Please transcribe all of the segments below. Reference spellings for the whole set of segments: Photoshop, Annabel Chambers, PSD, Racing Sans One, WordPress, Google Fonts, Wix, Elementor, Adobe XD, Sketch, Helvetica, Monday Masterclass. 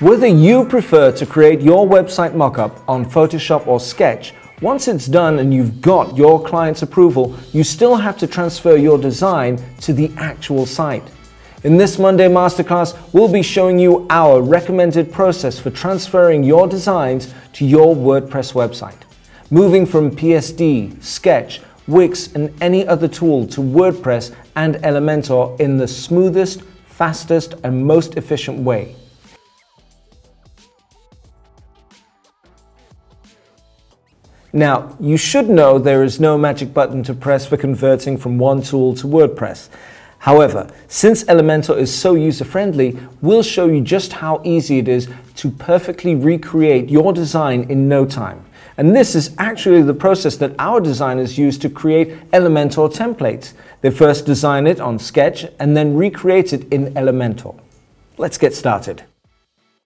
Whether you prefer to create your website mockup on Photoshop or Sketch, once it's done and you've got your client's approval, you still have to transfer your design to the actual site. In this Monday Masterclass, we'll be showing you our recommended process for transferring your designs to your WordPress website. Moving from PSD, Sketch, Wix and any other tool to WordPress and Elementor in the smoothest, fastest and most efficient way. Now, you should know there is no magic button to press for converting from one tool to WordPress. However, since Elementor is so user-friendly, we'll show you just how easy it is to perfectly recreate your design in no time. And this is actually the process that our designers use to create Elementor templates. They first design it on Sketch and then recreate it in Elementor. Let's get started.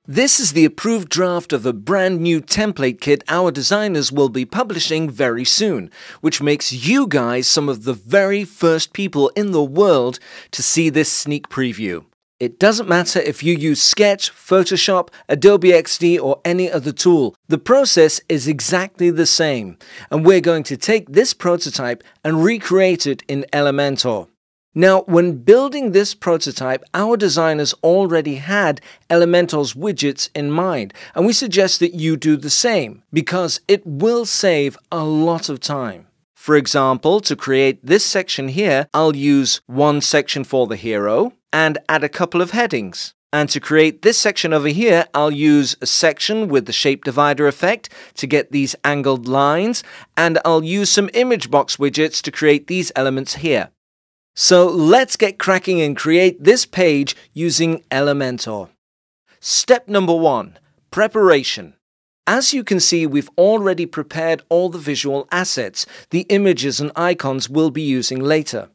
This is the approved draft of a brand new template kit our designers will be publishing very soon, which makes you guys some of the very first people in the world to see this sneak preview. It doesn't matter if you use Sketch, Photoshop, Adobe XD or any other tool. The process is exactly the same, and we're going to take this prototype and recreate it in Elementor. Now, when building this prototype, our designers already had Elementor's widgets in mind, and we suggest that you do the same, because it will save a lot of time. For example, to create this section here, I'll use one section for the hero, and add a couple of headings. And to create this section over here, I'll use a section with the shape divider effect to get these angled lines, and I'll use some image box widgets to create these elements here. So let's get cracking and create this page using Elementor. Step number one, preparation. As you can see, we've already prepared all the visual assets. The images and icons we'll be using later.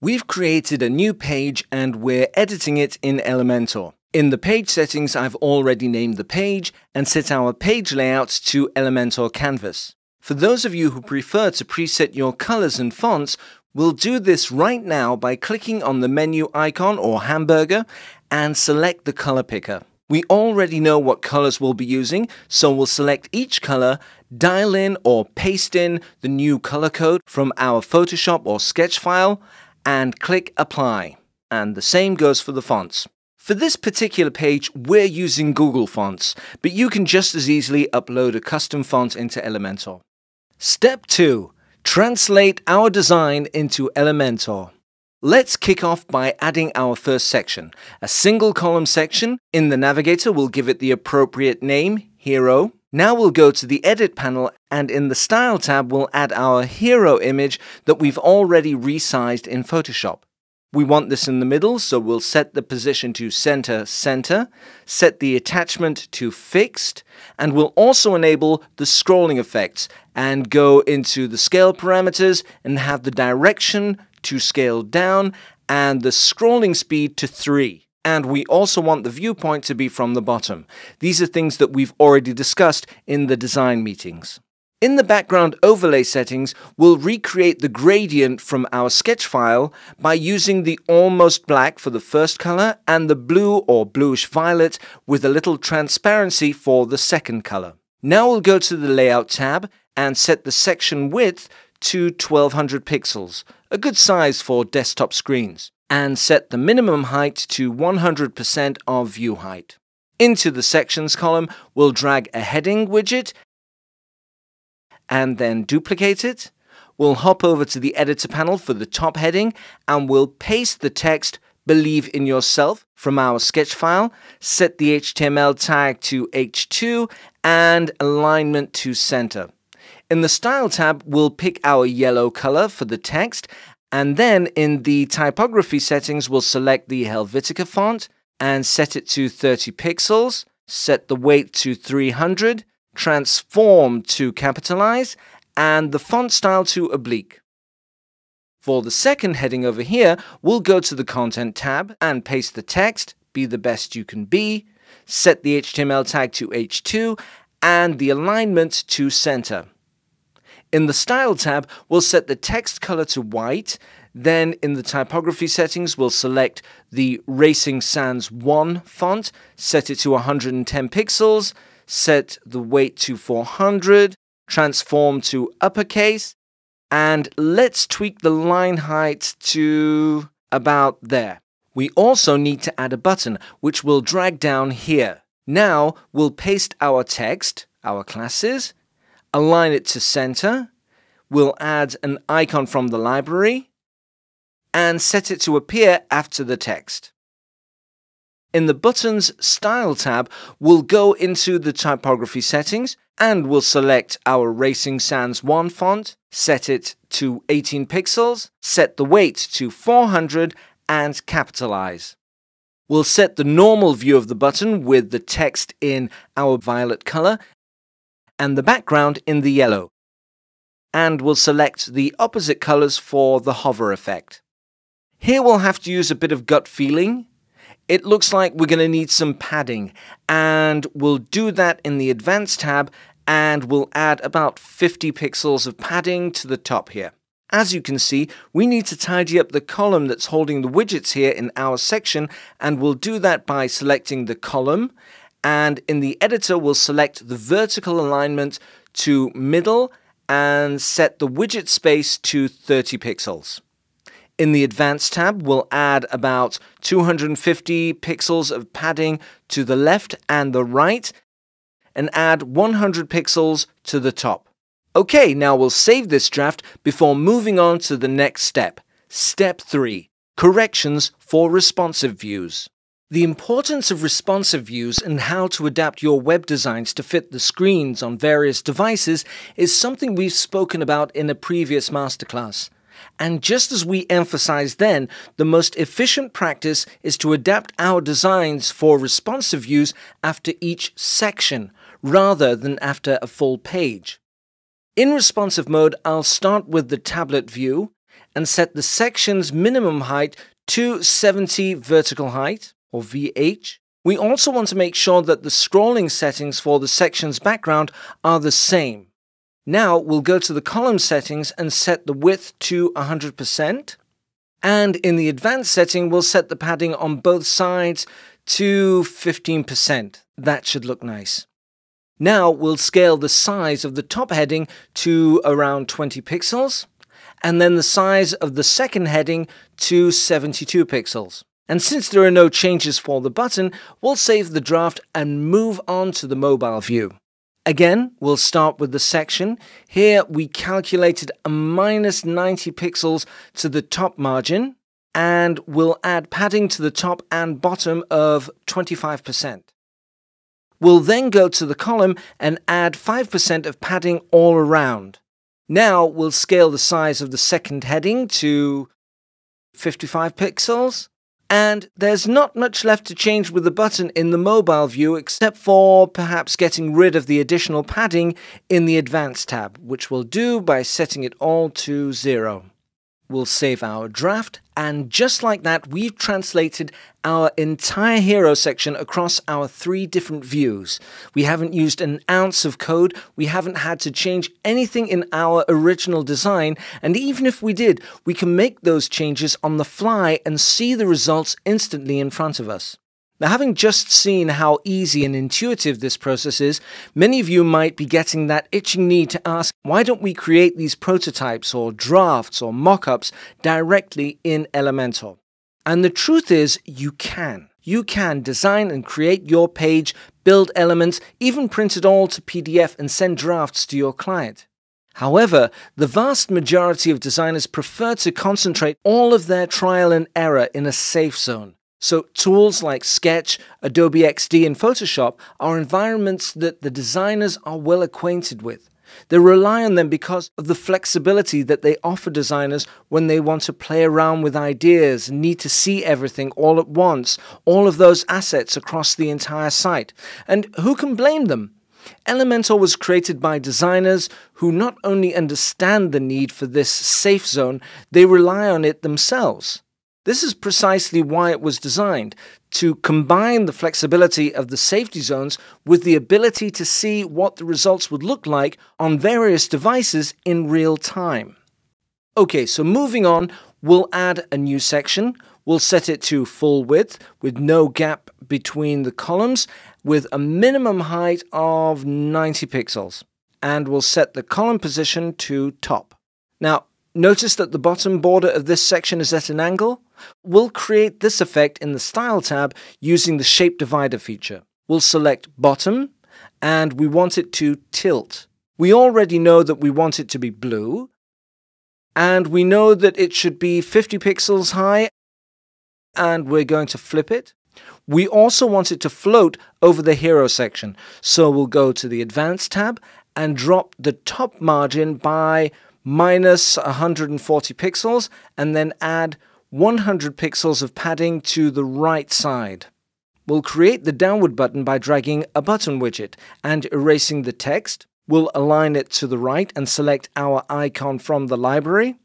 We've created a new page and we're editing it in Elementor. In the page settings, I've already named the page and set our page layout to Elementor Canvas. For those of you who prefer to preset your colors and fonts, we'll do this right now by clicking on the menu icon or hamburger and select the color picker. We already know what colors we'll be using, so we'll select each color, dial in or paste in the new color code from our Photoshop or Sketch file and click Apply. And the same goes for the fonts. For this particular page, we're using Google Fonts, but you can just as easily upload a custom font into Elementor. Step 2. Translate our design into Elementor. Let's kick off by adding our first section, a single column section. In the navigator, we'll give it the appropriate name, Hero. Now we'll go to the Edit panel and in the Style tab, we'll add our hero image that we've already resized in Photoshop. We want this in the middle, so we'll set the position to Center, Center, set the attachment to Fixed, and we'll also enable the scrolling effects and go into the scale parameters and have the direction to scale down and the scrolling speed to 3. And we also want the viewpoint to be from the bottom. These are things that we've already discussed in the design meetings. In the background overlay settings, we'll recreate the gradient from our sketch file by using the almost black for the first color and the blue or bluish violet with a little transparency for the second color. Now we'll go to the layout tab and set the section width to 1200 pixels, a good size for desktop screens, and set the minimum height to 100% of view height. Into the sections column, we'll drag a heading widget and then duplicate it. We'll hop over to the editor panel for the top heading and we'll paste the text Believe in Yourself from our sketch file, set the HTML tag to H2 and alignment to center. In the Style tab, we'll pick our yellow color for the text and then in the typography settings, we'll select the Helvetica font and set it to 30 pixels, set the weight to 300, transform to capitalize, and the font style to oblique. For the second heading over here, we'll go to the Content tab and paste the text, Be the Best You Can Be, set the HTML tag to H2, and the alignment to center. In the Style tab, we'll set the text color to white, Then in the typography settings, we'll select the Racing Sans One font, set it to 110 pixels, set the weight to 400, transform to uppercase, and let's tweak the line height to about there. We also need to add a button, which we'll drag down here. Now we'll paste our text, our classes, align it to center, we'll add an icon from the library, and set it to appear after the text. In the button's style tab, we'll go into the typography settings and we'll select our Racing Sans One font, set it to 18 pixels, set the weight to 400 and capitalize. We'll set the normal view of the button with the text in our violet color and the background in the yellow. And we'll select the opposite colors for the hover effect. Here we'll have to use a bit of gut feeling. It looks like we're going to need some padding, and we'll do that in the Advanced tab, and we'll add about 50 pixels of padding to the top here. As you can see, we need to tidy up the column that's holding the widgets here in our section, and we'll do that by selecting the column, and in the editor we'll select the vertical alignment to middle and set the widget space to 30 pixels. In the Advanced tab, we'll add about 250 pixels of padding to the left and the right, and add 100 pixels to the top. Okay, now we'll save this draft before moving on to the next step. Step 3. Corrections for responsive views. The importance of responsive views and how to adapt your web designs to fit the screens on various devices is something we've spoken about in a previous masterclass. And just as we emphasized then, the most efficient practice is to adapt our designs for responsive views after each section, rather than after a full page. In responsive mode, I'll start with the tablet view and set the section's minimum height to 70 vertical height, or VH. We also want to make sure that the scrolling settings for the section's background are the same. Now we'll go to the column settings and set the width to 100%. And in the advanced setting, we'll set the padding on both sides to 15%. That should look nice. Now we'll scale the size of the top heading to around 20 pixels, and then the size of the second heading to 72 pixels. And since there are no changes for the button, we'll save the draft and move on to the mobile view. Again, we'll start with the section. Here we calculated a minus 90 pixels to the top margin, and we'll add padding to the top and bottom of 25%. We'll then go to the column and add 5% of padding all around. Now we'll scale the size of the second heading to 55 pixels. And there's not much left to change with the button in the mobile view, except for perhaps getting rid of the additional padding in the Advanced tab, which we'll do by setting it all to 0. We'll save our draft, and just like that, we've translated our entire hero section across our 3 different views. We haven't used an ounce of code, we haven't had to change anything in our original design, and even if we did, we can make those changes on the fly and see the results instantly in front of us. Now, having just seen how easy and intuitive this process is, many of you might be getting that itching need to ask, why don't we create these prototypes or drafts or mock-ups directly in Elementor? And the truth is, you can. You can design and create your page, build elements, even print it all to PDF and send drafts to your client. However, the vast majority of designers prefer to concentrate all of their trial and error in a safe zone. So tools like Sketch, Adobe XD and Photoshop are environments that the designers are well acquainted with. They rely on them because of the flexibility that they offer designers when they want to play around with ideas and need to see everything all at once, all of those assets across the entire site. And who can blame them? Elementor was created by designers who not only understand the need for this safe zone, they rely on it themselves. This is precisely why it was designed, to combine the flexibility of the safety zones with the ability to see what the results would look like on various devices in real time. Okay, so moving on, We'll add a new section. We'll set it to full width with no gap between the columns with a minimum height of 90 pixels. And we'll set the column position to top. Now, notice that the bottom border of this section is at an angle. We'll create this effect in the Style tab using the Shape Divider feature. We'll select Bottom, and we want it to tilt. We already know that we want it to be blue, and we know that it should be 50 pixels high, and we're going to flip it. We also want it to float over the hero section, so we'll go to the Advanced tab and drop the top margin by minus 140 pixels, and then add 100 pixels of padding to the right side. We'll create the downward button by dragging a button widget and erasing the text. We'll align it to the right and select our icon from the library.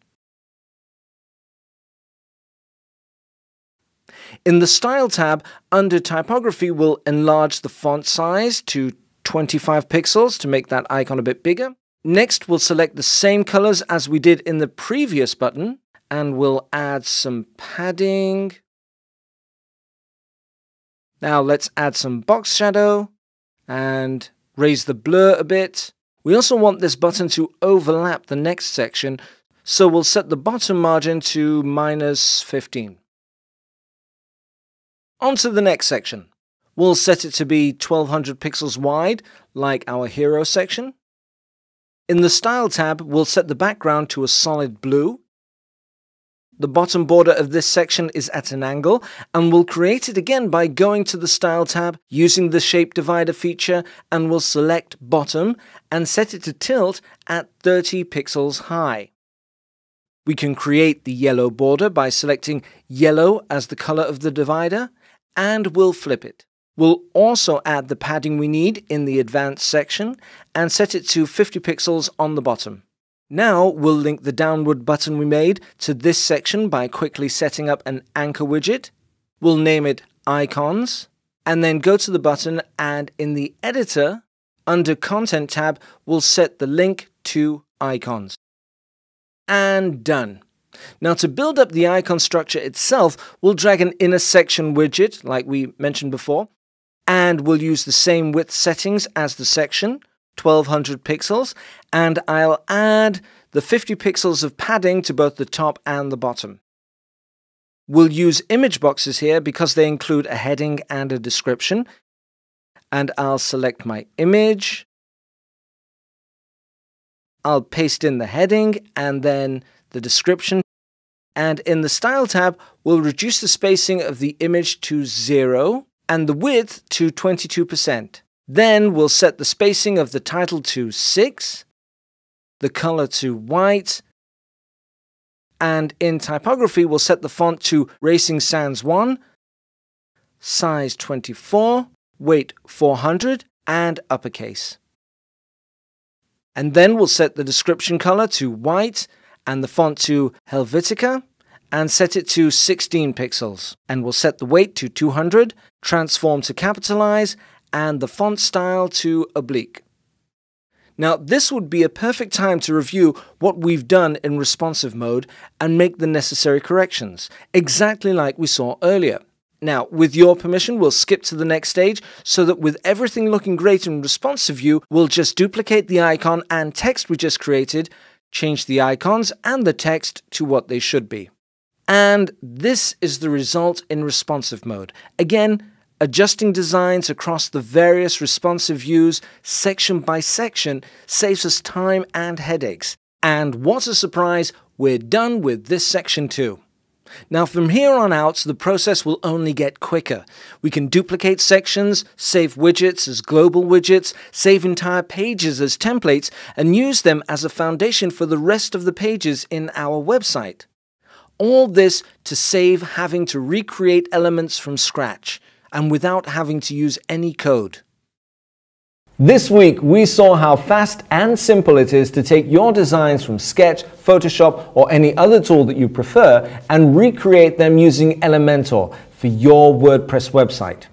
In the Style tab, under Typography, we'll enlarge the font size to 25 pixels to make that icon a bit bigger. Next, we'll select the same colors as we did in the previous button, and we'll add some padding. Now let's add some box shadow and raise the blur a bit. We also want this button to overlap the next section, so we'll set the bottom margin to minus 15. On to the next section. We'll set it to be 1200 pixels wide, like our hero section. In the Style tab, we'll set the background to a solid blue. The bottom border of this section is at an angle, and we'll create it again by going to the Style tab, using the Shape Divider feature, and we'll select Bottom and set it to tilt at 30 pixels high. We can create the yellow border by selecting yellow as the color of the divider, and we'll flip it. We'll also add the padding we need in the Advanced section and set it to 50 pixels on the bottom. Now we'll link the downward button we made to this section by quickly setting up an anchor widget. We'll name it Icons, and then go to the button, and in the Editor, under Content tab, we'll set the link to Icons. And done. Now to build up the icon structure itself, we'll drag an inner section widget, like we mentioned before, and we'll use the same width settings as the section, 1200 pixels, and I'll add the 50 pixels of padding to both the top and the bottom. We'll use image boxes here because they include a heading and a description, and I'll select my image. I'll paste in the heading and then the description, and in the Style tab, we'll reduce the spacing of the image to 0 and the width to 22%. Then we'll set the spacing of the title to 6, the color to white, and in Typography, we'll set the font to Racing Sans One, size 24, weight 400, and uppercase. And then we'll set the description color to white and the font to Helvetica, and set it to 16 pixels. And we'll set the weight to 200, transform to capitalize, and the font style to oblique. Now, this would be a perfect time to review what we've done in responsive mode and make the necessary corrections, exactly like we saw earlier. Now, with your permission, we'll skip to the next stage so that with everything looking great in responsive view, we'll just duplicate the icon and text we just created, change the icons and the text to what they should be. And this is the result in responsive mode. Again, adjusting designs across the various responsive views, section by section, saves us time and headaches. And what a surprise, we're done with this section too. Now from here on out, the process will only get quicker. We can duplicate sections, save widgets as global widgets, save entire pages as templates, and use them as a foundation for the rest of the pages in our website. All this to save having to recreate elements from scratch, and without having to use any code. This week, we saw how fast and simple it is to take your designs from Sketch, Photoshop, or any other tool that you prefer and recreate them using Elementor for your WordPress website.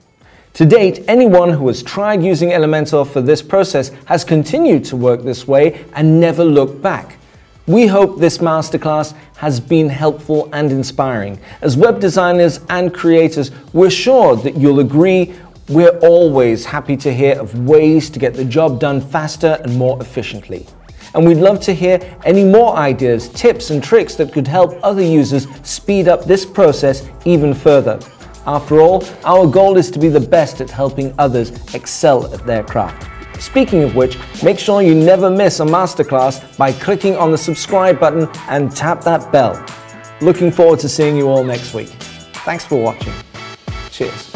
To date, anyone who has tried using Elementor for this process has continued to work this way and never looked back. We hope this masterclass has been helpful and inspiring. As web designers and creators, we're sure that you'll agree we're always happy to hear of ways to get the job done faster and more efficiently. And we'd love to hear any more ideas, tips and tricks that could help other users speed up this process even further. After all, our goal is to be the best at helping others excel at their craft. Speaking of which, make sure you never miss a masterclass by clicking on the subscribe button and tap that bell. Looking forward to seeing you all next week. Thanks for watching. Cheers.